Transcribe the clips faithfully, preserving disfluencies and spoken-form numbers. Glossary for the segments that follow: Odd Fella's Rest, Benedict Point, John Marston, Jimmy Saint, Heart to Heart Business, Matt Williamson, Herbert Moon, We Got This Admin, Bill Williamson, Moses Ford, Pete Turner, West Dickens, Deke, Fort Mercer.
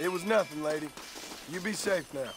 It was nothing, lady. You be safe now.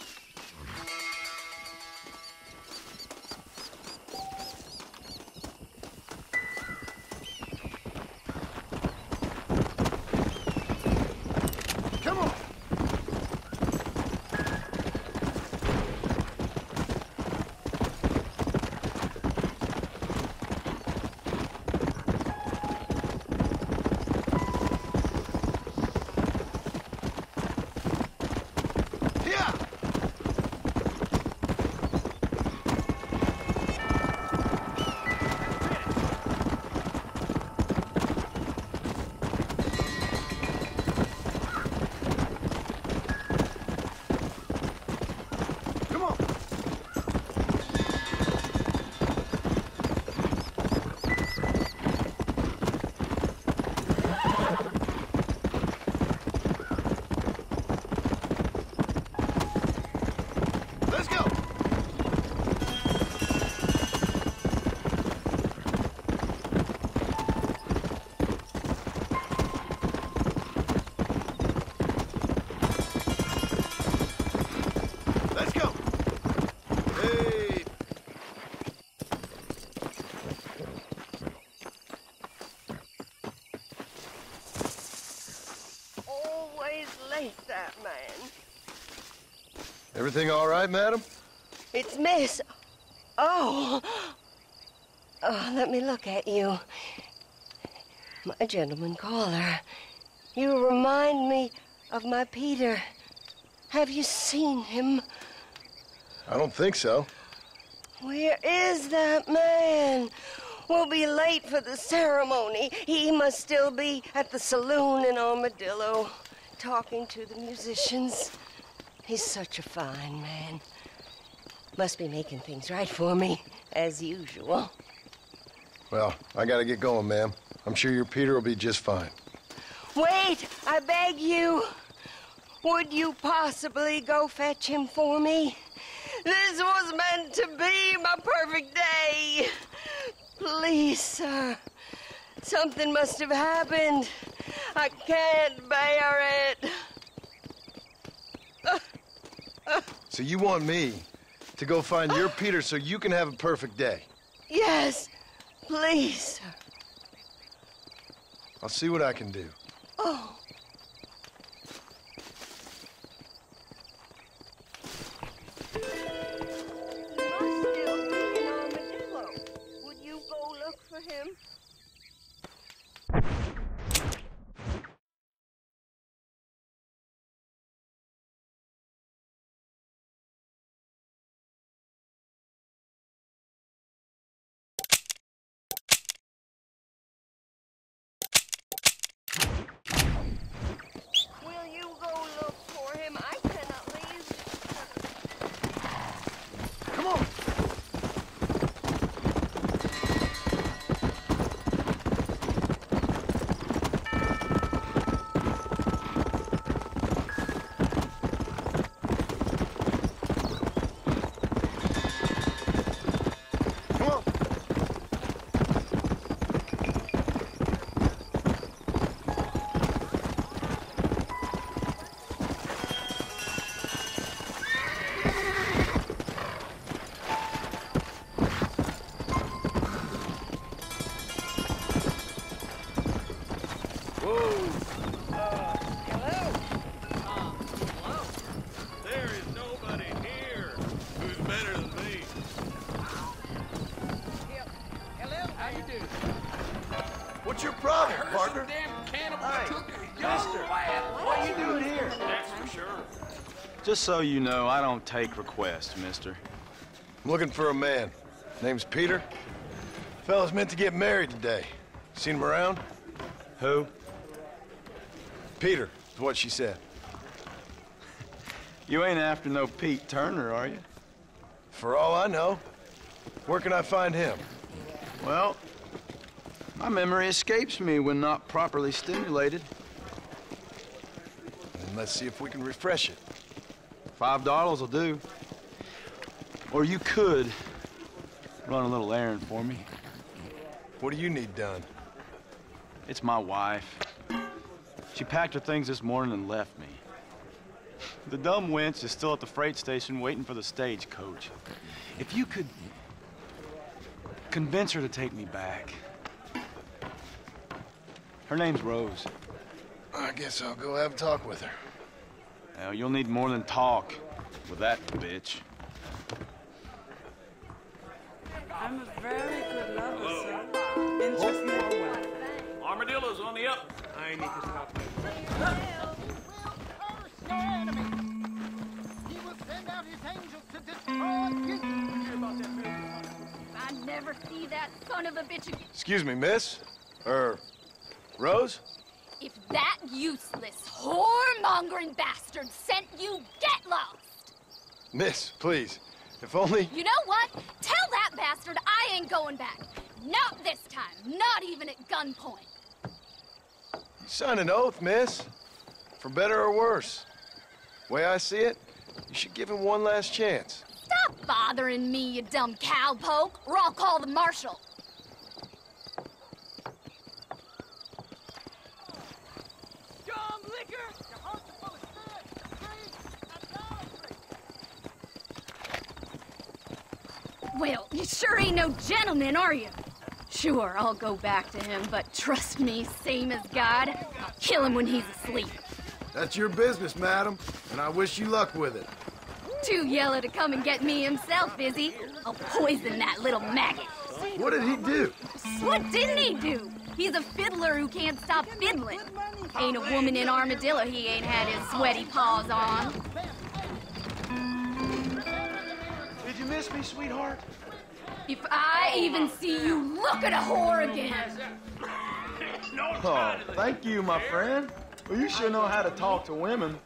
Everything all right, madam? It's Miss... Oh! Oh, let me look at you. My gentleman caller. You remind me of my Peter. Have you seen him? I don't think so. Where is that man? We'll be late for the ceremony. He must still be at the saloon in Armadillo, talking to the musicians. He's such a fine man. Must be making things right for me, as usual. Well, I gotta get going, ma'am. I'm sure your Peter will be just fine. Wait, I beg you. Would you possibly go fetch him for me? This was meant to be my perfect day. Please, sir. Something must have happened. I can't bear it. So you want me to go find your Peter so you can have a perfect day? Yes, please, sir. I'll see what I can do. Oh. He must still be in Armadillo. Would you go look for him? Just so you know, I don't take requests, mister. I'm looking for a man. Name's Peter. The fella's meant to get married today. Seen him around? Who? Peter, is what she said. You ain't after no Pete Turner, are you? For all I know. Where can I find him? Well, my memory escapes me when not properly stimulated. And let's see if we can refresh it. Five dollars will do. Or you could run a little errand for me. What do you need done? It's my wife. She packed her things this morning and left me. The dumb wench is still at the freight station waiting for the stagecoach. If you could convince her to take me back. Her name's Rose. I guess I'll go have a talk with her. Now, you'll need more than talk with that bitch. I'm a very good lover, sir. Interest me or what? Armadillo's on the up. I need to stop that. He will send out his angels to destroy you. I never see that son of a bitch again. Excuse me, miss? Er, Rose? If that useless, whoremongering bastard sent you, get lost! Miss, please, if only... You know what? Tell that bastard I ain't going back. Not this time, not even at gunpoint. You signed an oath, miss. For better or worse. The way I see it, you should give him one last chance. Stop bothering me, you dumb cowpoke, or I'll call the marshal. Well, you sure ain't no gentleman, are you? Sure, I'll go back to him, but trust me, same as God, I'll kill him when he's asleep. That's your business, madam, and I wish you luck with it. Too yellow to come and get me himself, is he? I'll poison that little maggot. What did he do? What didn't he do? He's a fiddler who can't stop fiddling. Ain't a woman in Armadillo he ain't had his sweaty paws on. Did you miss me, sweetheart? If I even see you look at a whore again. Oh, thank you, my friend. Well, you sure know how to talk to women.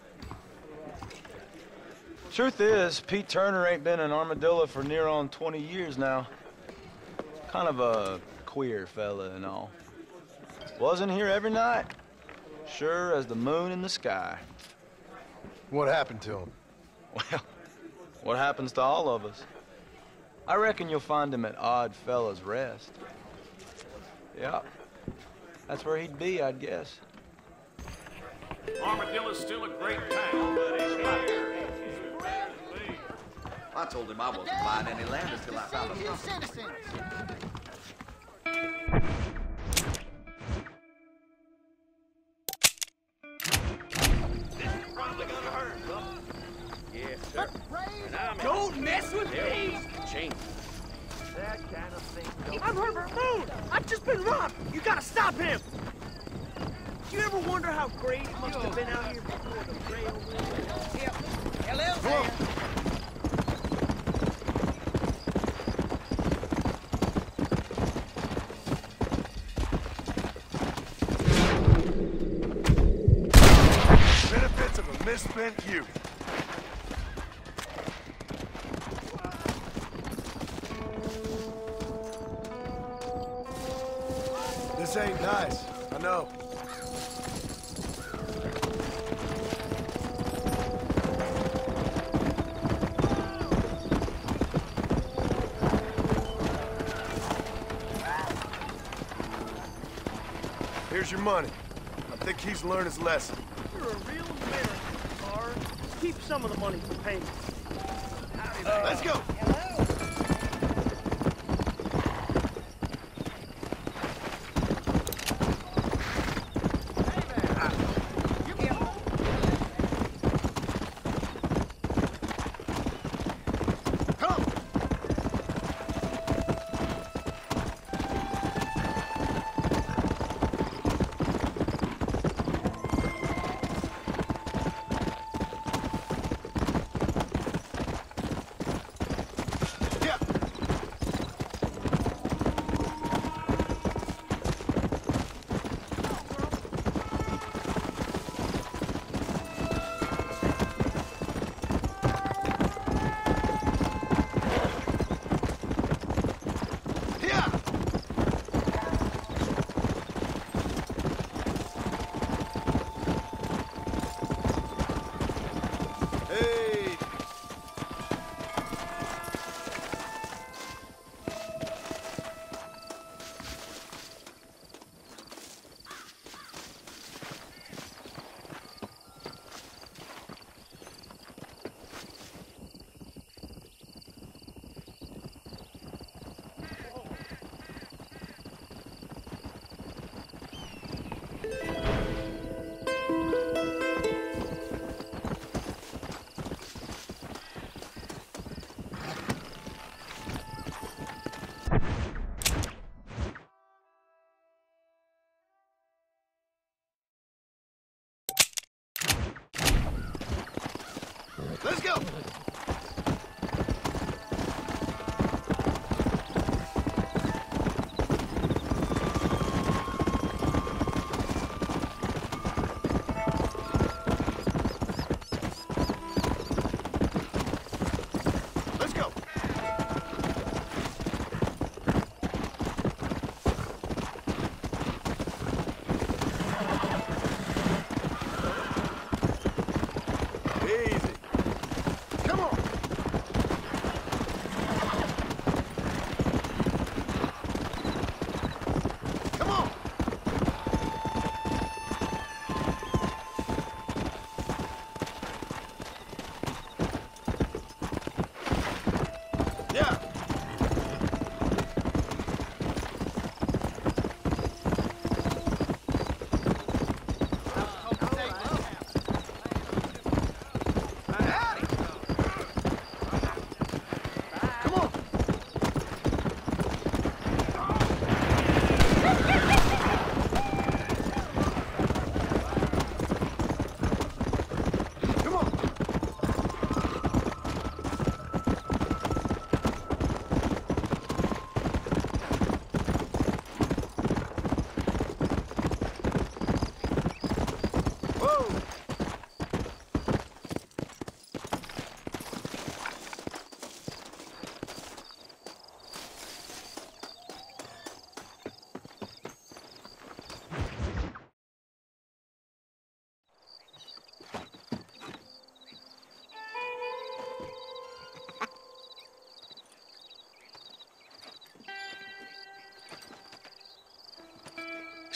Truth is, Pete Turner ain't been in Armadillo for near on twenty years now. Kind of a queer fella and all. Wasn't here every night. Sure as the moon in the sky. What happened to him? Well, what happens to all of us? I reckon you'll find him at Odd Fella's Rest. Yeah, that's where he'd be, I'd guess. Armadillo's still a great town, but it's here. I told him I wasn't buying any land until I found a citizen. This is probably gonna hurt, huh? Yes, sir. And I'm don't mess with me! Change. That kind of thing. I'm Herbert Moon! I've just been robbed! You gotta stop him! You ever wonder how great it must have been out here before the trail? Yep. Hello? Benefits of a misspent youth. This ain't nice, I know. Here's your money. I think he's learned his lesson. You're a real American, Carr. Keep some of the money for payments. Uh, Let's go!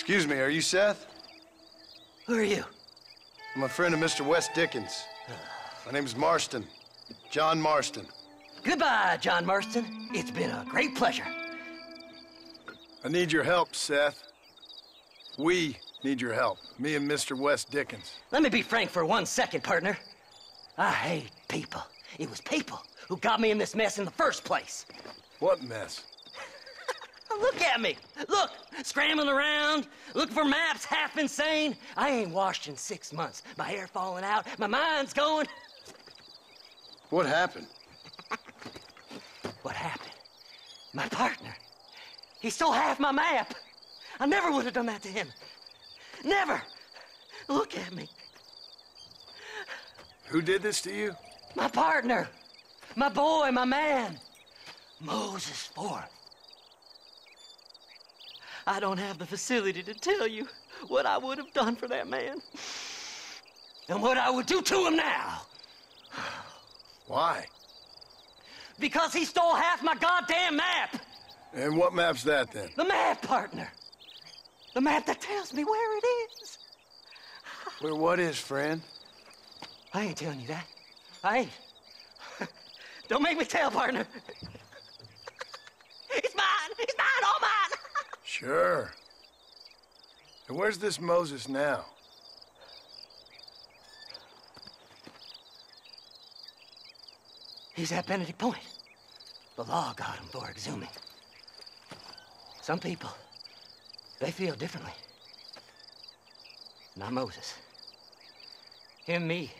Excuse me, are you Seth? Who are you? I'm a friend of Mister West Dickens. My name's Marston, John Marston. Goodbye, John Marston. It's been a great pleasure. I need your help, Seth. We need your help, me and Mister West Dickens. Let me be frank for one second, partner. I hate people. It was people who got me in this mess in the first place. What mess? Look at me. Look, scrambling around, looking for maps, half insane. I ain't washed in six months. My hair falling out, my mind's going. What happened? What happened? My partner, he stole half my map. I never would have done that to him. Never. Look at me. Who did this to you? My partner, my boy, my man, Moses Ford. I don't have the facility to tell you what I would have done for that man and what I would do to him now. Why? Because he stole half my goddamn map. And what map's that, then? The map, partner. The map that tells me where it is. Where what is, friend? I ain't telling you that. I ain't. Don't make me tell, partner. It's mine. It's mine. All mine. Sure. And where's this Moses now? He's at Benedict Point. The law got him for exhuming. Some people, they feel differently. Not Moses. Him and me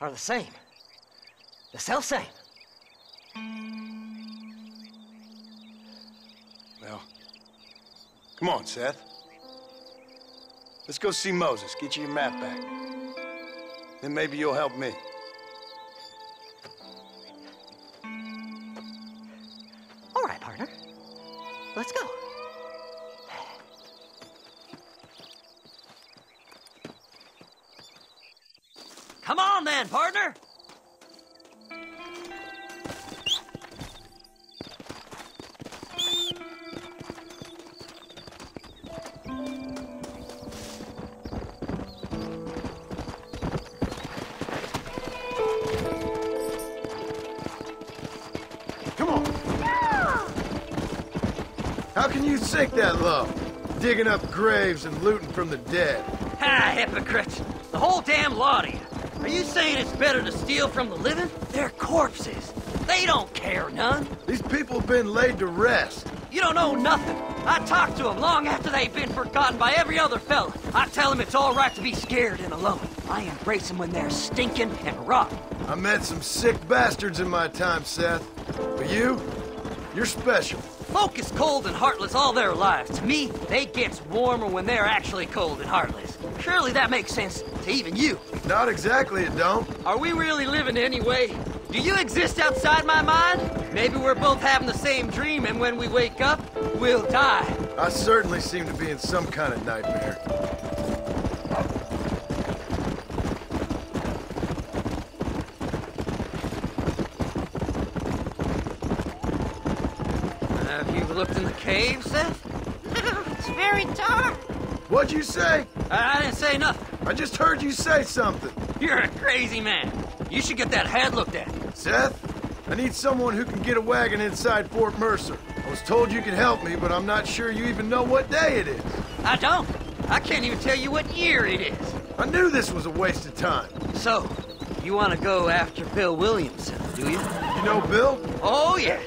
are the same. The self-same. Well... Come on, Seth. Let's go see Moses, get you your map back. Then maybe you'll help me. All right, partner. Let's go. Come on then, partner! Sink that low, digging up graves and looting from the dead. Ha, hypocrite! The whole damn lot of you. Are you saying it's better to steal from the living? They're corpses. They don't care none. These people have been laid to rest. You don't know nothing. I talked to them long after they've been forgotten by every other fella. I tell them it's all right to be scared and alone. I embrace them when they're stinking and rotten. I met some sick bastards in my time, Seth. But you, you're special. Folk is cold and heartless all their lives. To me, they gets warmer when they're actually cold and heartless. Surely that makes sense to even you. Not exactly, it don't. Are we really living anyway? Do you exist outside my mind? Maybe we're both having the same dream, and when we wake up, we'll die. I certainly seem to be in some kind of nightmare. Looked in the cave, Seth? It's very dark. What'd you say? I, I didn't say nothing. I just heard you say something. You're a crazy man. You should get that head looked at. Seth, I need someone who can get a wagon inside Fort Mercer. I was told you could help me, but I'm not sure you even know what day it is. I don't. I can't even tell you what year it is. I knew this was a waste of time. So, you want to go after Bill Williamson, do you? You know Bill? Oh, yes.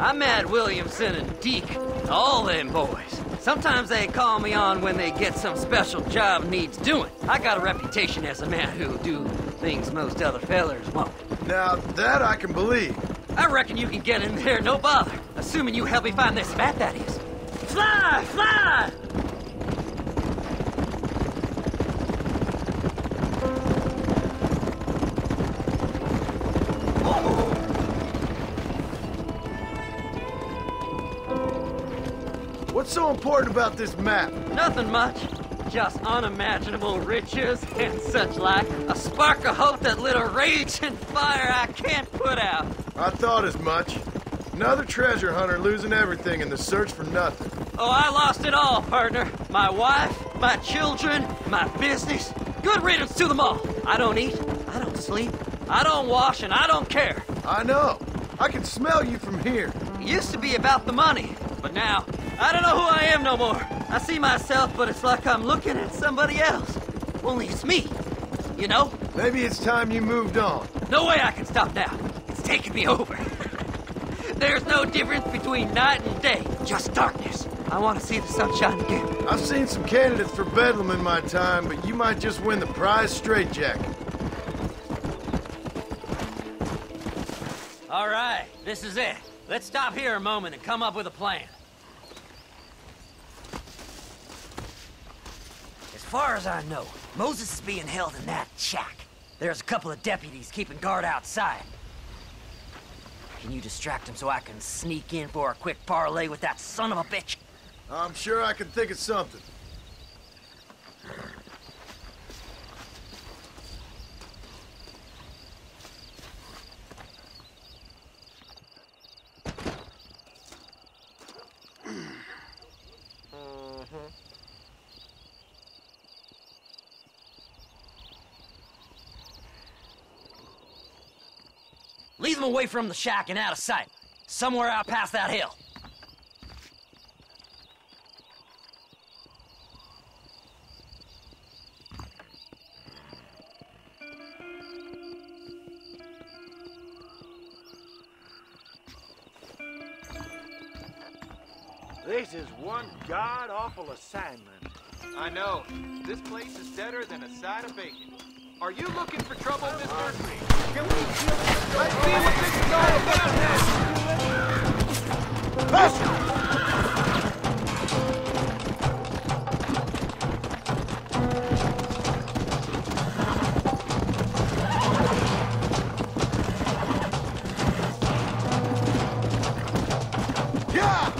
I'm Matt Williamson and Deke, and all them boys. Sometimes they call me on when they get some special job needs doing. I got a reputation as a man who'll do things most other fellers won't. Now, that I can believe. I reckon you can get in there, no bother. Assuming you help me find this map, that is. Fly! Fly! What's so important about this map? Nothing much. Just unimaginable riches and such like. A spark of hope that lit a raging fire I can't put out. I thought as much. Another treasure hunter losing everything in the search for nothing. Oh, I lost it all, partner. My wife, my children, my business. Good riddance to them all. I don't eat, I don't sleep, I don't wash, and I don't care. I know. I can smell you from here. It used to be about the money, but now... I don't know who I am no more. I see myself, but it's like I'm looking at somebody else. Only it's me, you know? Maybe it's time you moved on. No way I can stop now. It's taking me over. There's no difference between night and day, just darkness. I want to see the sunshine again. I've seen some candidates for Bedlam in my time, but you might just win the prize straitjacket. All right, this is it. Let's stop here a moment and come up with a plan. As far as I know, Moses is being held in that shack. There's a couple of deputies keeping guard outside. Can you distract him so I can sneak in for a quick parlay with that son of a bitch? I'm sure I can think of something. Lead them away from the shack and out of sight. Somewhere out past that hill. This is one god-awful assignment. I know. This place is deader than a side of bacon. Are you looking for trouble, mister? Can we kill him? Let's see what this is all about now! Bastard! Yeah!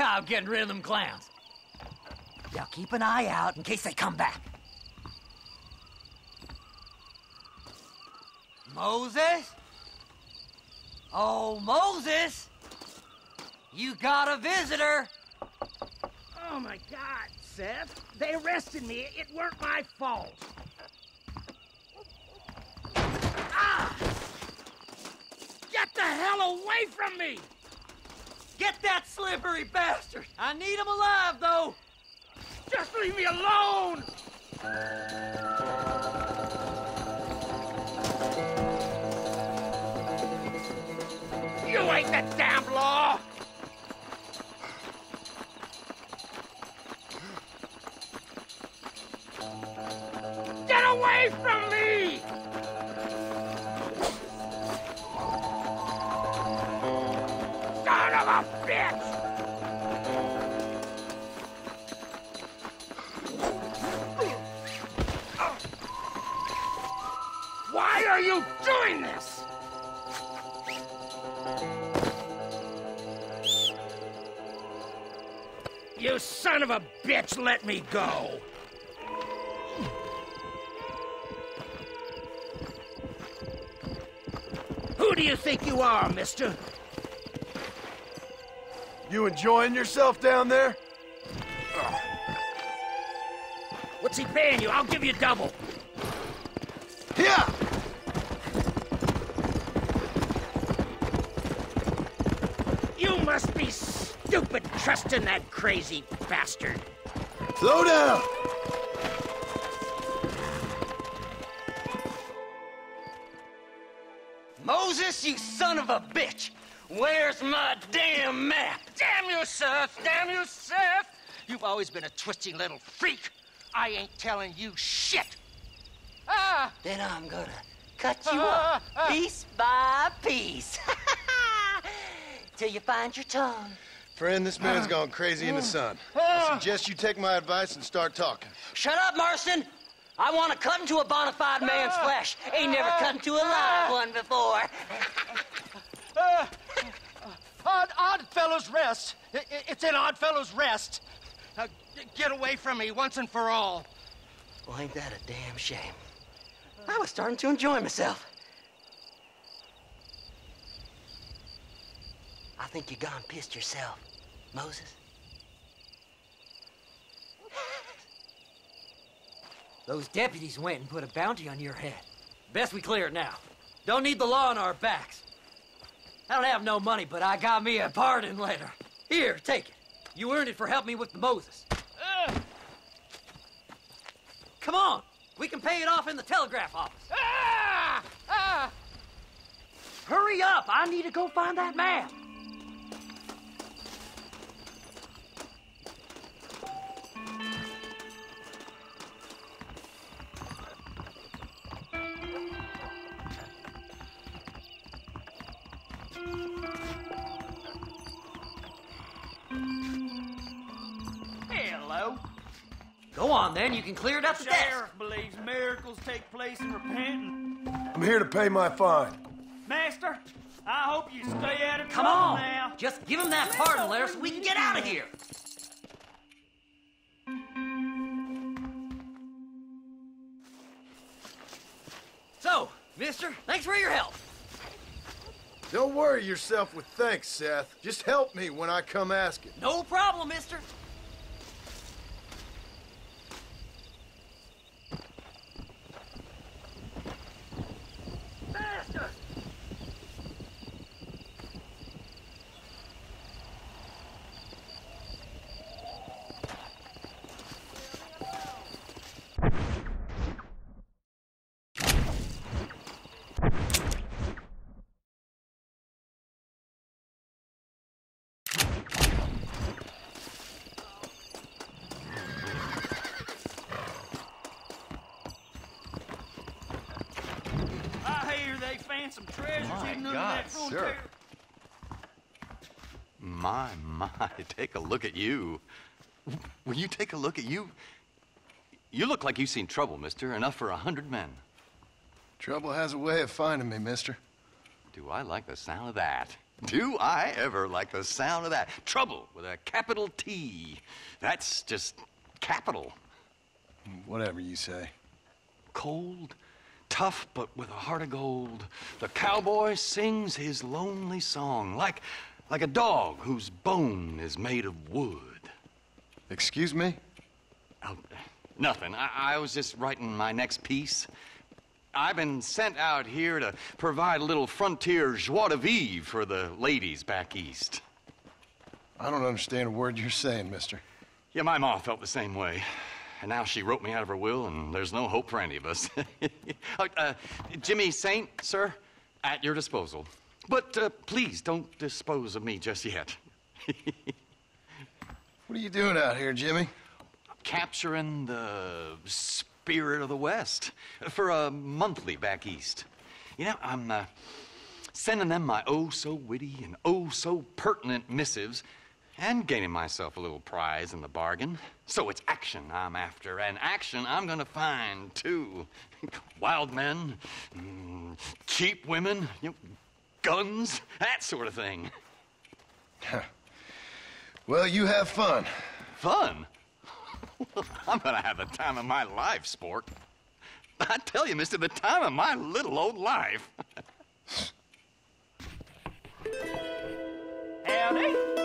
job getting rid of them clowns. Y'all keep an eye out in case they come back. Moses? Oh, Moses! You got a visitor! Oh, my God, Seth. They arrested me. It weren't my fault. Ah! Get the hell away from me! Get that slippery bastard! I need him alive, though! Just leave me alone! You ain't the damn law! Get away from me! Son of a bitch! Why are you doing this? You son of a bitch, let me go. Who do you think you are, mister? You enjoying yourself down there? Ugh. What's he paying you? I'll give you double. Here! Must be stupid trusting that crazy bastard. Slow down! Moses, you son of a bitch! Where's my damn map? Damn you, Seth! Damn you, Seth! You've always been a twisting little freak. I ain't telling you shit. Ah! Then I'm gonna cut you ah, up ah. piece by piece. Till you find your tongue. Friend, this man's gone crazy in the sun. I suggest you take my advice and start talking. Shut up, Marston! I want to cut into a bona fide man's flesh. Ain't never cut into a live one before. uh, odd, odd Fella's Rest. It's in Odd Fella's Rest. Now, get away from me once and for all. Well, ain't that a damn shame? I was starting to enjoy myself. I think you gone and pissed yourself, Moses. Those deputies went and put a bounty on your head. Best we clear it now. Don't need the law on our backs. I don't have no money, but I got me a pardon letter. Here, take it. You earned it for helping me with the Moses. Uh. Come on, we can pay it off in the telegraph office. Ah! Ah! Hurry up, I need to go find that map. Go on, then. You can clear it up the desk. The sheriff believes miracles take place in repenting. I'm here to pay my fine. Master, I hope you stay out of trouble now. Come on. Just give him that pardon letter so we can get out of here. So, mister, thanks for your help. Don't worry yourself with thanks, Seth. Just help me when I come asking. No problem, mister. Some treasures my in God, sir. My, my, take a look at you. Will you take a look at you? You look like you've seen trouble, mister. Enough for a hundred men. Trouble has a way of finding me, mister. Do I like the sound of that? Do I ever like the sound of that? Trouble with a capital T. That's just capital. Whatever you say. Cold, tough, but with a heart of gold. The cowboy sings his lonely song, like, like a dog whose bone is made of wood. Excuse me? Oh, nothing. I, I was just writing my next piece. I've been sent out here to provide a little frontier joie de vivre for the ladies back east. I don't understand a word you're saying, mister. Yeah, my ma felt the same way. And now she wrote me out of her will, and there's no hope for any of us. uh, uh, Jimmy Saint, sir, at your disposal. But uh, please don't dispose of me just yet. What are you doing out here, Jimmy? Capturing the spirit of the West for a monthly back east. You know, I'm uh, sending them my oh-so-witty and oh-so-pertinent missives and gaining myself a little prize in the bargain. So it's action I'm after, and action I'm gonna find, too. Wild men, mm, cheap women, you know, guns, that sort of thing. Well, you have fun. Fun? I'm gonna have the time of my life, sport. I tell you, mister, the time of my little old life. Howdy.